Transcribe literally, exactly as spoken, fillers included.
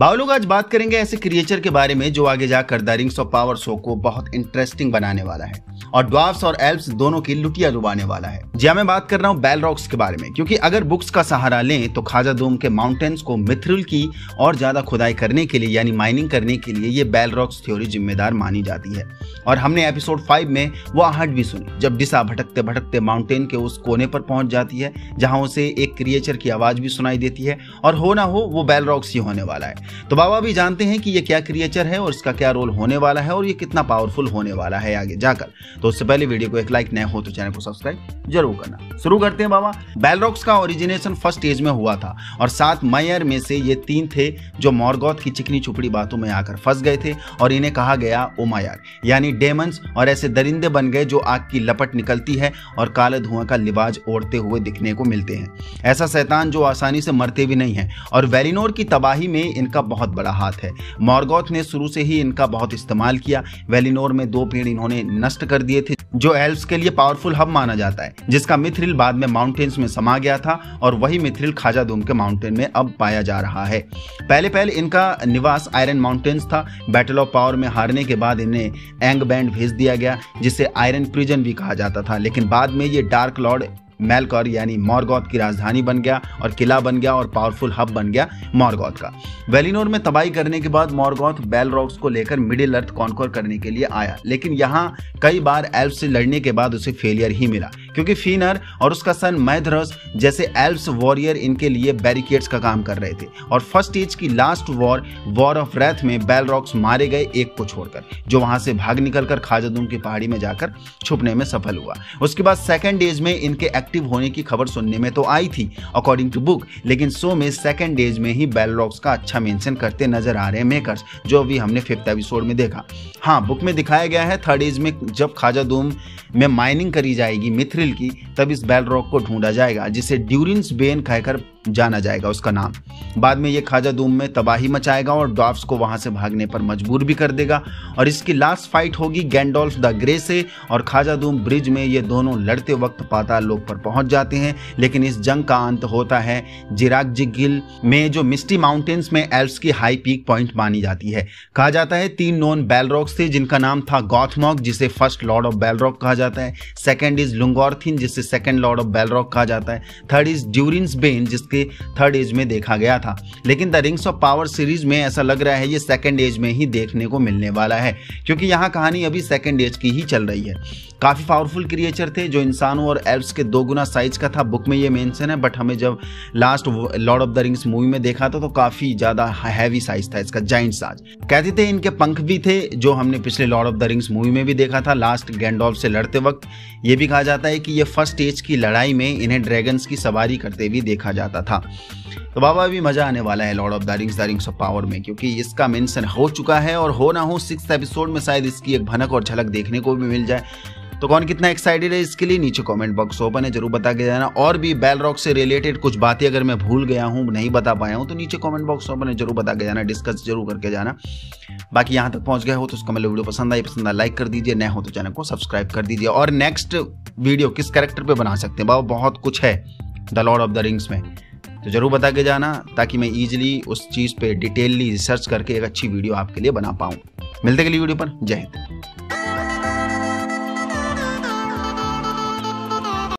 भाव लोग आज बात करेंगे ऐसे क्रिएचर के बारे में जो आगे जाकर the Rings of Power show को बहुत इंटरेस्टिंग बनाने वाला है और ड्वार्फ्स और एल्फ्स दोनों की लुटिया डुबाने वाला है। जहाँ मैं बात कर रहा हूँ बैलरॉग्स के बारे में, क्योंकि अगर बुक्स का सहारा लें तो खाजादूम के माउंटेन्स को मिथ्रिल की और ज्यादा खुदाई करने के लिए यानी माइनिंग करने के लिए ये बैलरॉग्स थ्योरी जिम्मेदार मानी जाती है। और हमने एपिसोड फाइव में वो आहट भी सुनी जब डिसा भटकते भटकते माउंटेन के उस कोने पर पहुंच जाती है जहाँ उसे एक क्रिएचर की आवाज भी सुनाई देती है और हो ना हो वो बैलरॉग्स ही होने वाला है। तो बाबा भी जानते हैं कि ये क्या क्रिएचर है और इसका क्या रोल होने वाला है और ये कितना पावरफुल होने वाला है आगे जाकर। तो उससे पहले वीडियो को एक लाइक न हो तो चैनल को सब्सक्राइब जरूर करना। शुरू करते हैं बाबा। बैलरॉग्स का ओरिजिनेशन फर्स्ट एज में हुआ था और सात मायर में से ये तीन थे जो मॉर्गोथ की चिकनी चुपड़ी बातों में आकर फंस गए थे और इन्हें कहा गया ओमायर यानी डेमन्स और ऐसे दरिंदे बन गए जो आग की लपट निकलती है और काले धुआं का लिबाज ओढ़ते हुए दिखने को मिलते हैं। ऐसा शैतान जो आसानी से मरते भी नहीं है और वेलिनोर की तबाही में इनका बहुत बड़ा हाथ है। मॉर्गोथ ने शुरू से ही इनका बहुत इस्तेमाल किया। वेलिनोर में दो पेड़ इन्होंने नष्ट कर दिए थे जो एल्फ्स के लिए पावरफुल हब माना जाता है, जिसका मिथ्रिल बाद में माउंटेन्स में समा गया था और वही मिथ्रिल खाजादूम के माउंटेन में अब पाया जा रहा है। पहले पहले इनका निवास आयरन माउंटेन्स था। बैटल ऑफ पावर में हारने के बाद इन्हें एंगबैंड भेज दिया गया जिसे आयरन प्रिजन भी कहा जाता था, लेकिन बाद में ये डार्क लॉर्ड मेलकर यानी मॉर्गोथ की राजधानी बन गया और किला बन गया और पावरफुल हब बन गया मॉर्गोथ का। वेलिनोर में तबाही करने के बाद मॉर्गोथ बैलरॉग्स को लेकर मिडिल अर्थ कॉन्कर करने के लिए आया, लेकिन यहाँ कई बार एल्फ्स से लड़ने के बाद उसे फेलियर ही मिला क्योंकि फीनर और उसका सन मैधरस जैसे एल्फ्स वॉरियर इनके लिए बैरिकेड्स का काम कर रहे थे। और फर्स्ट एज की last war War of Wrath में बैलरॉग्स मारे गए एक को छोड़कर, जो वहां से भाग निकलकर खाजादूम की पहाड़ी में जाकर छुपने में सफल हुआ। उसके बाद सेकेंड एज में इनके एक्टिव होने की खबर सुनने में तो आई थी अकॉर्डिंग टू बुक, लेकिन शो में सेकंड एज में ही बैलरॉग्स का अच्छा मेंशन करते नजर आ रहे मेकर्स, जो भी हमने फिफ्थ एपिसोड में देखा। हाँ, बुक में दिखाया गया है थर्ड एज में जब खाजादूम में माइनिंग करी जाएगी मिथ्रिल की, तब इस बैलरॉग को ढूंढा जाएगा जिसे ड्यूरिन्स बेन कहकर जाना जाएगा उसका नाम। बाद में ये खाजादूम में तबाही मचाएगा और ड्वार्फ्स को वहां से भागने पर मजबूर भी कर देगा। और इसकी लास्ट फाइट होगी गैंडोल्फ द ग्रे से और खाजादूम ब्रिज में ये दोनों लड़ते वक्त पाताल लोक पर पहुंच जाते हैं, लेकिन इस जंग का अंत होता है जिराकजिगिल में, जो मिस्टी माउंटेन्स में एल्फ्स की हाई पीक पॉइंट मानी जाती है। कहा जाता है तीन नॉन बैलरॉग्स थे जिनका नाम था गॉथमॉग जिसे फर्स्ट लॉर्ड ऑफ बैलरॉग कहा जाता है, सेकेंड इज लुंगोरथिन जिसे सेकेंड लॉर्ड ऑफ बैलरॉग कहा जाता है, थर्ड इज ड्यूरिन्स बेन के थर्ड एज में देखा गया था, लेकिन the Rings of Power series में ऐसा लग रहा है ये सेकंड एज में ही देखने को मिलने वाला है क्योंकि यहाँ कहानी अभी सेकंड एज की ही चल रही है। काफ़ी पावरफुल क्रिएचर थे जो इंसानों और एल्फ्स के दो गुना साइज का था, बुक में ये मेंशन है, बट हमें जब last Lord of the Rings movie में देखा था तो काफ़ी ज़्यादा हैवी साइज था इसका, जाइंट साइज। कहते थे इनके पंख भी थे जो हमने पिछले Lord of the Rings movie में भी देखा था लास्ट गैंडोल्फ से लड़ते वक्त। ये भी कहा जाता है कि ये फर्स्ट एज की लड़ाई में इन्हें ड्रैगन्स की सवारी करते भी देखा जाता था। तो बाबा भी मजा आने वाला है Lord of the Rings The Rings of power में, क्योंकि इसका मेंशन हो चुका है और हो ना हो सिक्स्थ एपिसोड में शायद इसकी एक भनक और झलक देखने को भी मिल जाए। तो कौन कितना एक्साइटेड है इसके लिए नीचे कमेंट बॉक्स ओपन है, जरूर बता के जाना। और भी बैलरॉग से रिलेटेड कुछ बातें अगर मैं भूल गया हूँ, नहीं बता पाया हूँ, तो नीचे कमेंट बॉक्स ओपन है, जरूर बता के जाना, डिस्कस जरूर करके जाना। बाकी यहाँ तक पहुँच गए हो तो उसका मतलब वीडियो पसंद आई, पसंद आया लाइक कर दीजिए, नए हो तो चैनल को सब्सक्राइब कर दीजिए। और नेक्स्ट वीडियो किस कैरेक्टर पर बना सकते हैं बाबा, बहुत कुछ है the Lord of the Rings में, तो ज़रूर बता के जाना ताकि मैं ईजिली उस चीज़ पे डिटेलली रिसर्च करके एक अच्छी वीडियो आपके लिए बना पाऊँ। मिलते के लिए वीडियो पर, जय हिंद।